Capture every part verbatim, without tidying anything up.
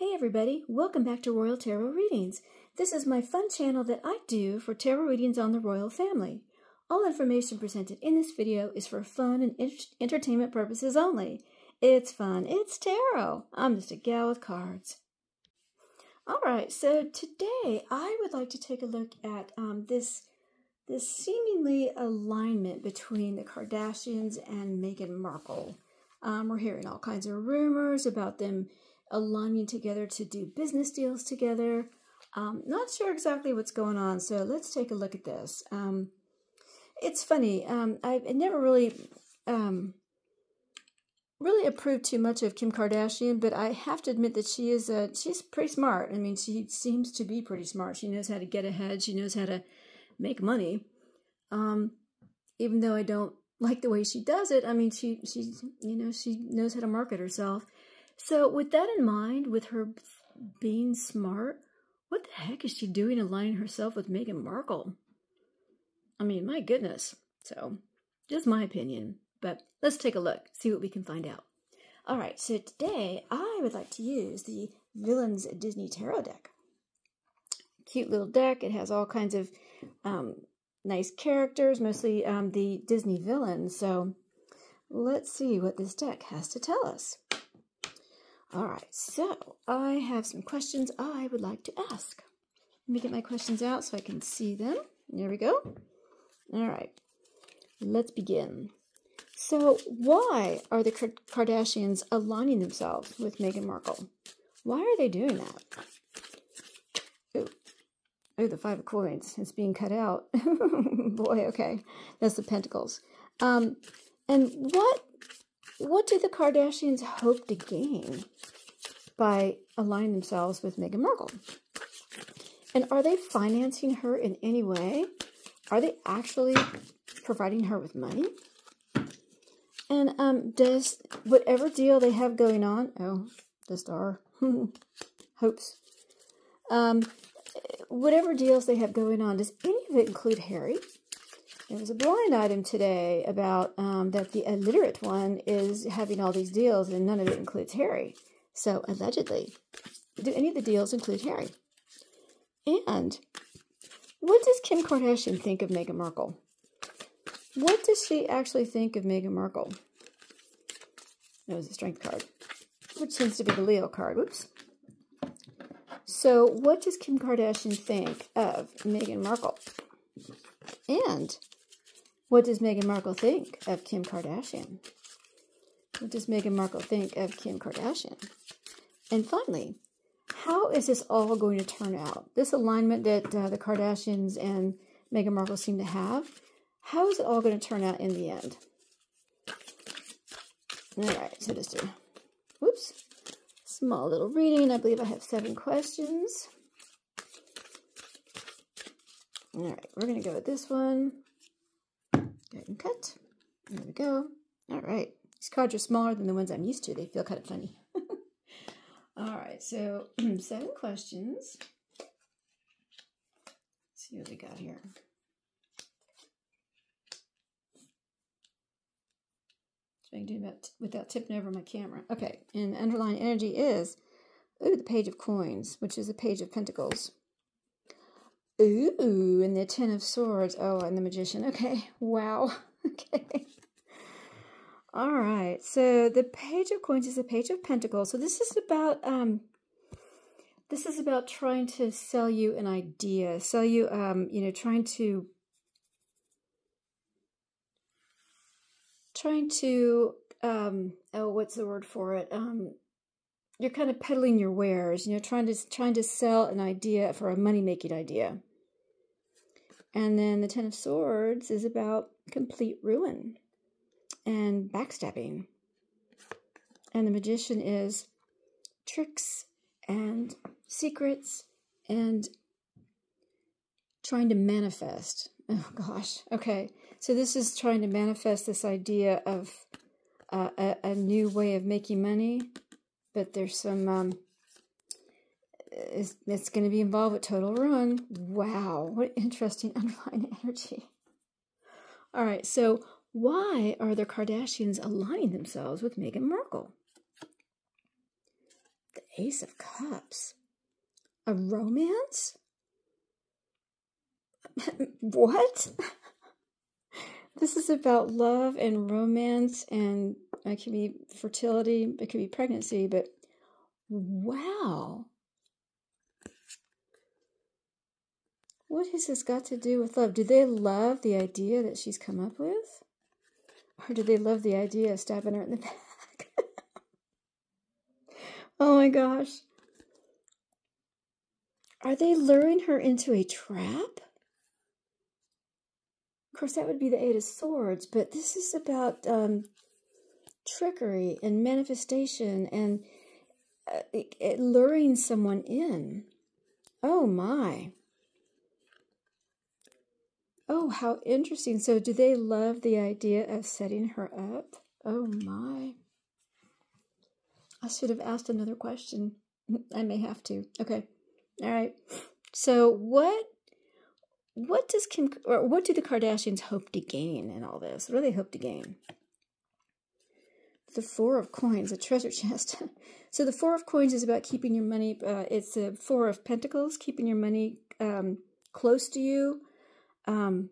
Hey everybody, welcome back to Royal Tarot Readings. This is my fun channel that I do for tarot readings on the royal family. All information presented in this video is for fun and ent entertainment purposes only. It's fun, it's tarot. I'm just a gal with cards. Alright, so today I would like to take a look at um, this, this seemingly alignment between the Kardashians and Meghan Markle. Um, we're hearing all kinds of rumors about them aligning together to do business deals together. Um, not sure exactly what's going on, so let's take a look at this. Um, it's funny, um, I never really um, really approved too much of Kim Kardashian, but I have to admit that she is a, she's pretty smart. I mean, she seems to be pretty smart. She knows how to get ahead. She knows how to make money. Um, even though I don't like the way she does it, I mean, she, she, you know, she knows how to market herself. So with that in mind, with her being smart, what the heck is she doing aligning herself with Meghan Markle? I mean, my goodness. So, just my opinion. But let's take a look, see what we can find out. All right, so today I would like to use the Villains Disney Tarot deck. Cute little deck. It has all kinds of um, nice characters, mostly um, the Disney villains. So, let's see what this deck has to tell us. Alright, so I have some questions I would like to ask. Let me get my questions out so I can see them. There we go. Alright, let's begin. So why are the Kardashians aligning themselves with Meghan Markle? Why are they doing that? Oh, oh, the Five of Coins. It's being cut out. Boy, okay. That's the Pentacles. Um, and what... What do the Kardashians hope to gain by aligning themselves with Meghan Markle? And are they financing her in any way? Are they actually providing her with money? And um, does whatever deal they have going on... Oh, the star. Hopes. Um, whatever deals they have going on, does any of it include Harry? There was a blind item today about um, that the illiterate one is having all these deals and none of it includes Harry. So, allegedly, do any of the deals include Harry? And what does Kim Kardashian think of Meghan Markle? What does she actually think of Meghan Markle? That was a strength card, which seems to be the Leo card. Whoops. So, what does Kim Kardashian think of Meghan Markle? And... what does Meghan Markle think of Kim Kardashian? What does Meghan Markle think of Kim Kardashian? And finally, how is this all going to turn out? This alignment that uh, the Kardashians and Meghan Markle seem to have, how is it all going to turn out in the end? All right, so just a whoops, small little reading. I believe I have seven questions. All right, we're going to go with this one. Go ahead and cut. There we go. All right. These cards are smaller than the ones I'm used to. They feel kind of funny. All right. So, seven questions. Let's see what we got here. That's what I can do about without tipping over my camera. Okay. And the underlying energy is, ooh, the Page of Coins, which is the Page of Pentacles. Ooh, and the Ten of Swords. Oh, and the Magician. Okay, wow. Okay. All right, so the Page of Coins is the Page of Pentacles. So this is about, um, this is about trying to sell you an idea, sell you, um, you know, trying to, trying to, um, oh, what's the word for it? Um, you're kind of peddling your wares, you know, trying to, trying to sell an idea for a money-making idea. And then the Ten of Swords is about complete ruin and backstabbing. And the Magician is tricks and secrets and trying to manifest. Oh, gosh. Okay. So this is trying to manifest this idea of uh, a, a new way of making money. But there's some, um, it's, it's going to be involved with total ruin. Wow, what interesting underlying energy. All right, so why are the Kardashians aligning themselves with Meghan Markle? Ace of Cups. A romance? What? This is about love and romance, and it could be fertility, it could be pregnancy, but wow. What has this got to do with love? Do they love the idea that she's come up with? Or do they love the idea of stabbing her in the back? Oh my gosh. Are they luring her into a trap? Of course, that would be the Eight of Swords, but this is about um, trickery and manifestation and uh, it, it luring someone in. Oh my. Oh, how interesting. So do they love the idea of setting her up? Oh my. I should have asked another question. I may have to. Okay. All right. So what what does Kim or what do the Kardashians hope to gain in all this? What do they hope to gain? The Four of Coins, a treasure chest. So the Four of Coins is about keeping your money. Uh, it's the Four of Pentacles, keeping your money um, close to you. Um,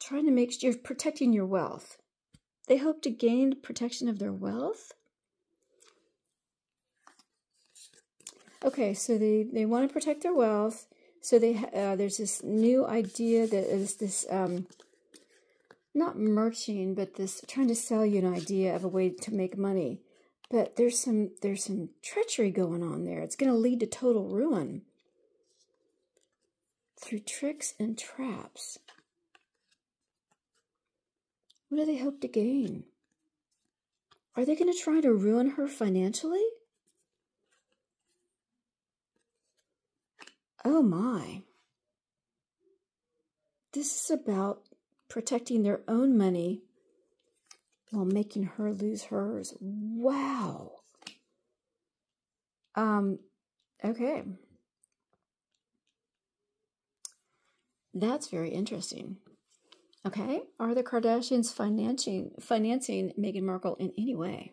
trying to make sure you're protecting your wealth. They hope to gain protection of their wealth. Okay, so they, they want to protect their wealth. So they uh, there's this new idea that is this, um, not merching, but this trying to sell you an idea of a way to make money. But there's some, there's some treachery going on there. It's going to lead to total ruin. Through tricks and traps. What do they hope to gain? Are they going to try to ruin her financially? Oh my. This is about protecting their own money while making her lose hers. Wow. Um, okay. That's very interesting. Okay, are the Kardashians financing financing Meghan Markle in any way?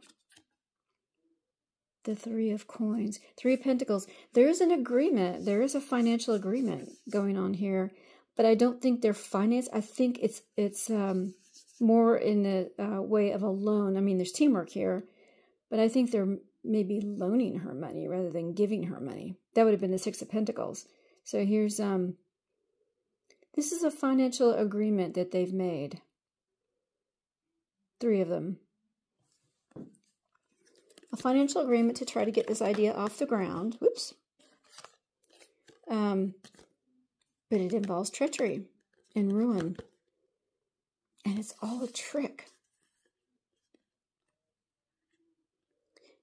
The Three of Coins, Three of Pentacles. There is an agreement. There is a financial agreement going on here, but I don't think they're financed. I think it's it's um, more in the uh, way of a loan. I mean, there's teamwork here, but I think they're maybe loaning her money rather than giving her money. That would have been the Six of Pentacles. So here's um. This is a financial agreement that they've made. Three of them. A financial agreement to try to get this idea off the ground. Whoops. Um, but it involves treachery and ruin. And it's all a trick.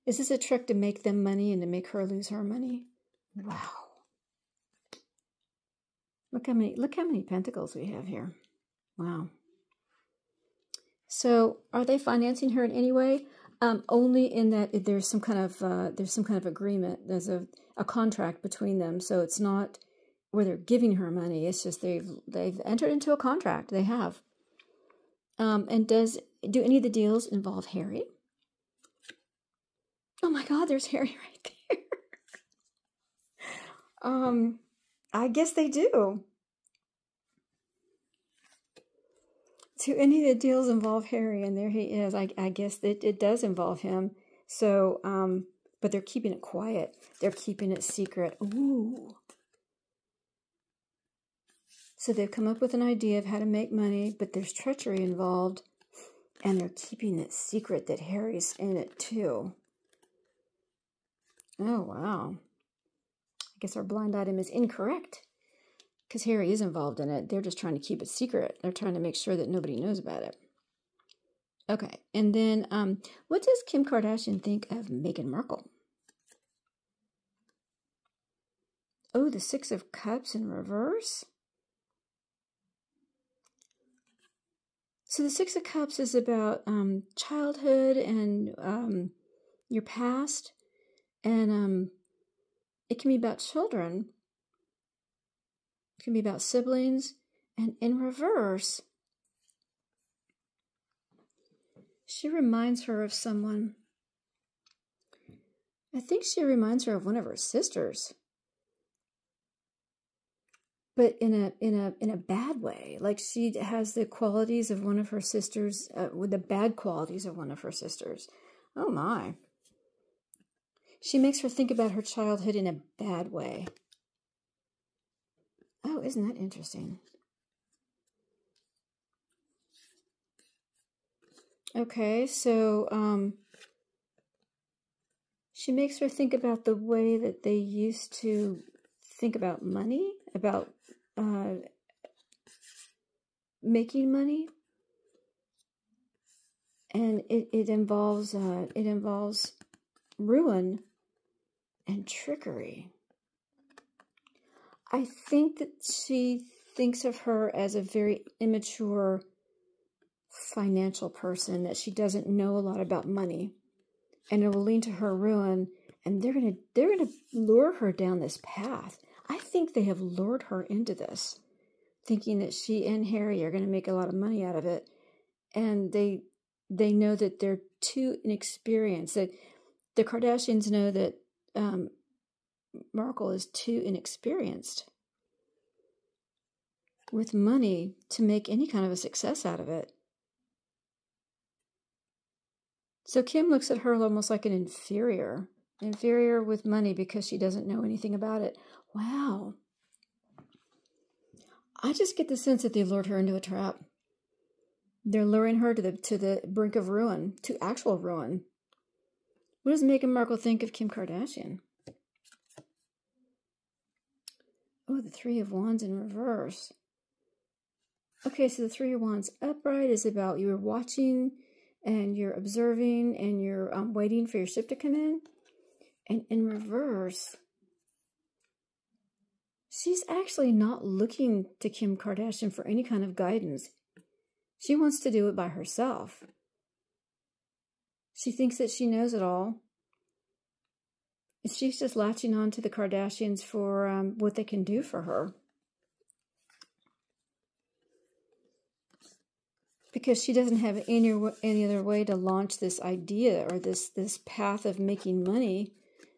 Is this a trick to make them money and to make her lose her money? Wow. Look how many, look how many pentacles we have here. Wow. So are they financing her in any way? Um, only in that there's some kind of, uh, there's some kind of agreement. There's a, a contract between them. So it's not where they're giving her money. It's just they've, they've entered into a contract. They have. Um, and does, do any of the deals involve Harry? Oh my God, there's Harry right there. um... I guess they do. Do any of the deals involve Harry? And there he is. I, I guess it, it does involve him. So, um, but they're keeping it quiet. They're keeping it secret. Ooh. So they've come up with an idea of how to make money, but there's treachery involved. And they're keeping it secret that Harry's in it too. Oh, wow. I guess our blind item is incorrect because Harry is involved in it. They're just trying to keep it secret. They're trying to make sure that nobody knows about it. Okay, and then um, what does Kim Kardashian think of Meghan Markle? Oh, the Six of Cups in reverse. So the Six of Cups is about um, childhood and um, your past and... Um, It can be about children. It can be about siblings. And in reverse, she reminds her of someone. I think she reminds her of one of her sisters. But in a in a in a bad way, like she has the qualities of one of her sisters, uh, with the bad qualities of one of her sisters. Oh my! She makes her think about her childhood in a bad way. Oh, isn't that interesting? Okay, so um, she makes her think about the way that they used to think about money, about. Uh, making money, and it it involves uh, it involves ruin and trickery. I think that she thinks of her as a very immature financial person, that she doesn't know a lot about money, and it will lead to her ruin. And they're gonna they're gonna lure her down this path. I think they have lured her into this, thinking that she and Harry are going to make a lot of money out of it. And they they know that they're too inexperienced. That the Kardashians know that um, Markle is too inexperienced with money to make any kind of a success out of it. So Kim looks at her almost like an inferior. Inferior with money because she doesn't know anything about it. Wow. I just get the sense that they lured her into a trap. They're luring her to the to the brink of ruin, to actual ruin. What does Meghan Markle think of Kim Kardashian? Oh, the Three of Wands in reverse. Okay, so the Three of Wands upright is about you're watching and you're observing and you're um, waiting for your ship to come in. And in reverse, she's actually not looking to Kim Kardashian for any kind of guidance. She wants to do it by herself. She thinks that she knows it all. She's just latching on to the Kardashians for um, what they can do for her. Because she doesn't have any, any other way to launch this idea or this, this path of making money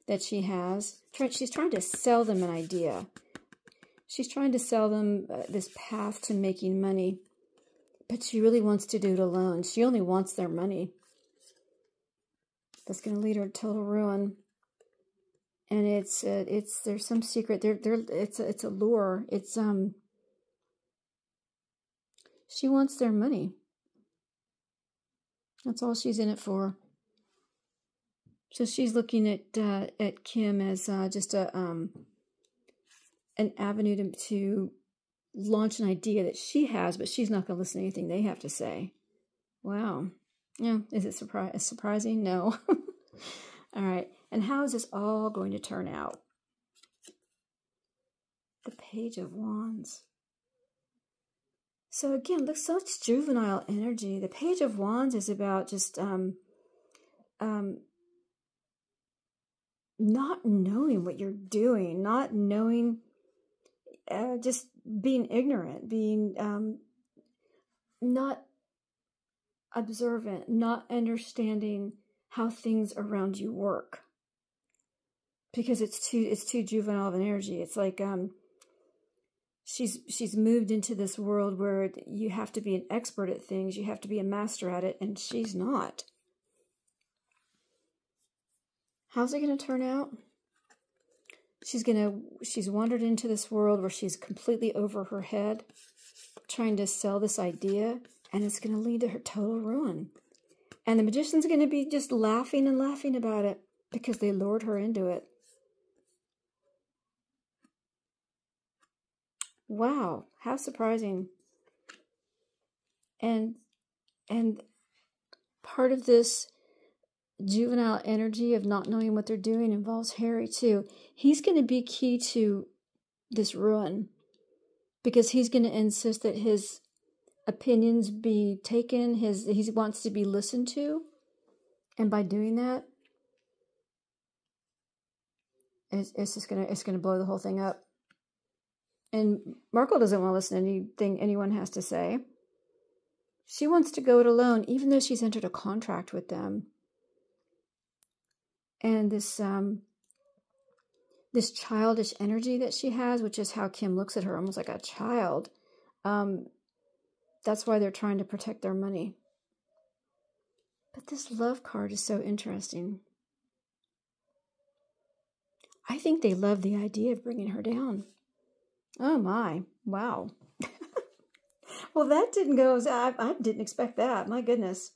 that she has. She's trying to sell them an idea. She's trying to sell them uh, this path to making money. But she really wants to do it alone. She only wants their money. That's going to lead her to total ruin. And it's uh, it's there's some secret. There there it's a, it's a lure. It's um she wants their money. That's all she's in it for. So she's looking at uh, at Kim as uh, just a um, an avenue to, to launch an idea that she has, but she's not going to listen to anything they have to say. Wow. Yeah, is it surpri- surprising? No. All right. And how is this all going to turn out? The Page of Wands. So again, look, so much juvenile energy. The Page of Wands is about just um um. not knowing what you're doing, not knowing, uh, just being ignorant, being um, not observant, not understanding how things around you work, because it's too it's too juvenile of an energy. It's like um, she's she's moved into this world where you have to be an expert at things, you have to be a master at it, and she's not. How's it going to turn out? She's going to, she's wandered into this world where she's completely over her head, trying to sell this idea, and it's going to lead to her total ruin. And the magician's going to be just laughing and laughing about it because they lured her into it. Wow, how surprising. And, and part of this juvenile energy of not knowing what they're doing involves Harry too. He's going to be key to this ruin because he's going to insist that his opinions be taken. His he wants to be listened to, and by doing that, it's, it's just gonna it's gonna blow the whole thing up. And Markle doesn't want to listen to anything anyone has to say. She wants to go it alone, even though she's entered a contract with them. and this um, this childish energy that she has, which is how Kim looks at her, almost like a child. Um, that's why they're trying to protect their money. But this love card is so interesting. I think they love the idea of bringing her down. Oh my, wow. Well, that didn't go, I, I didn't expect that, my goodness.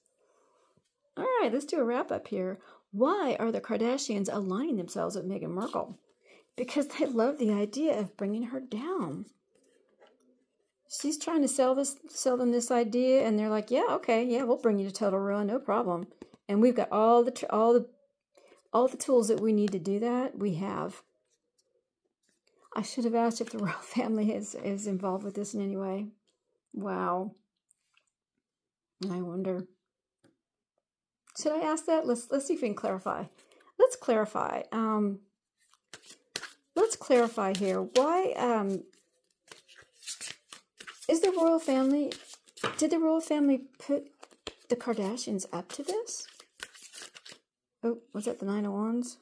All right, let's do a wrap up here. Why are the Kardashians aligning themselves with Meghan Markle? Because they love the idea of bringing her down. She's trying to sell this, sell them this idea, and they're like, yeah, okay, yeah, we'll bring you to total ruin, no problem. And we've got all the, all the, all the tools that we need to do that, we have. I should have asked if the royal family is, is involved with this in any way. Wow. I wonder. Should I ask that? Let's let's see if we can clarify. Let's clarify. Um, let's clarify here. Why um, is the royal family? Did the royal family put the Kardashians up to this? Oh, was that the Nine of Wands?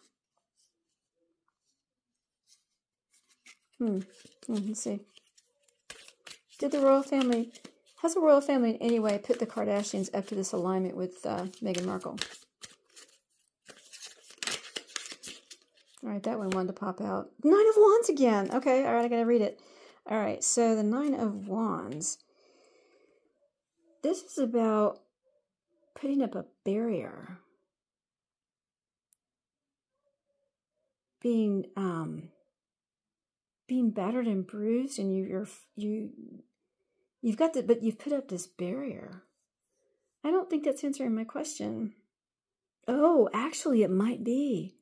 Hmm. Let's see. Did the royal family? Has the royal family in any way put the Kardashians up to this alignment with uh, Meghan Markle? All right, that one wanted to pop out. Nine of Wands again. Okay, all right, I got to read it. All right, so the Nine of Wands. This is about putting up a barrier. Being, um, being battered and bruised, and you, you're, you... You've got to, but you've put up this barrier. I don't think that's answering my question. Oh, actually it might be.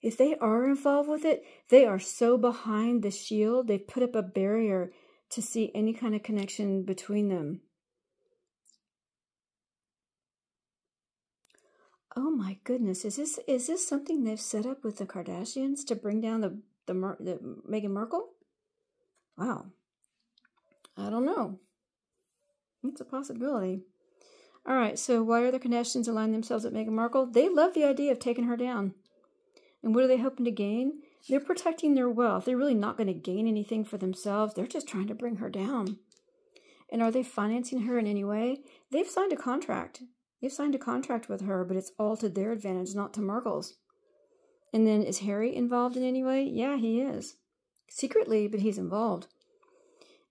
If they are involved with it, they are so behind the shield, they've put up a barrier to see any kind of connection between them. Oh my goodness, is this is this something they've set up with the Kardashians to bring down the, the, the Meghan Markle? Wow. I don't know. It's a possibility. All right, so why are the Kardashians aligning themselves with Meghan Markle? They love the idea of taking her down. And what are they hoping to gain? They're protecting their wealth. They're really not going to gain anything for themselves. They're just trying to bring her down. And are they financing her in any way? They've signed a contract. They've signed a contract with her, but it's all to their advantage, not to Markle's. And then is Harry involved in any way? Yeah, he is. Secretly, but he's involved.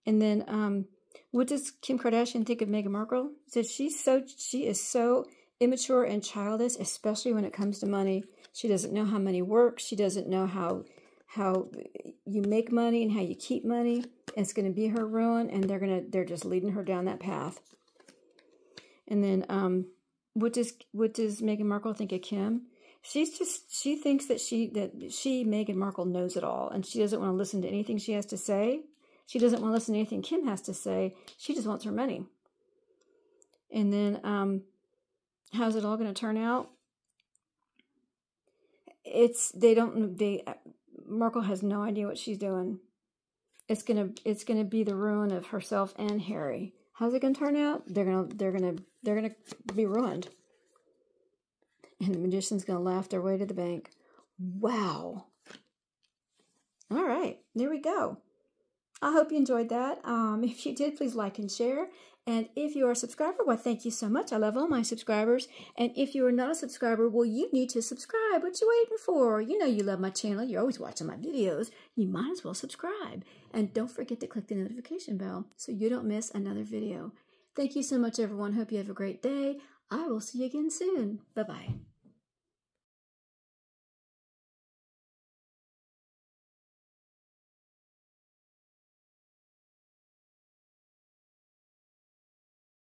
And then, um, what does Kim Kardashian think of Meghan Markle? Said she's so she is so immature and childish, especially when it comes to money. She doesn't know how money works. She doesn't know how how you make money and how you keep money. And it's going to be her ruin, and they're gonna they're just leading her down that path. And then, um, what does what does Meghan Markle think of Kim? She's just she thinks that she that she Meghan Markle knows it all, and she doesn't want to listen to anything she has to say. She doesn't want to listen to anything Kim has to say. She just wants her money. And then, um, how's it all going to turn out? It's, they don't, they, Markle has no idea what she's doing. It's going to, it's going to be the ruin of herself and Harry. How's it going to turn out? They're going to, they're going to, they're going to be ruined. And the magician's going to laugh their way to the bank. Wow. All right. There we go. I hope you enjoyed that. Um, if you did, please like and share. And if you are a subscriber, well, thank you so much. I love all my subscribers. And if you are not a subscriber, well, you need to subscribe. What you waiting for? You know you love my channel. You're always watching my videos. You might as well subscribe. And don't forget to click the notification bell so you don't miss another video. Thank you so much, everyone. Hope you have a great day. I will see you again soon. Bye-bye.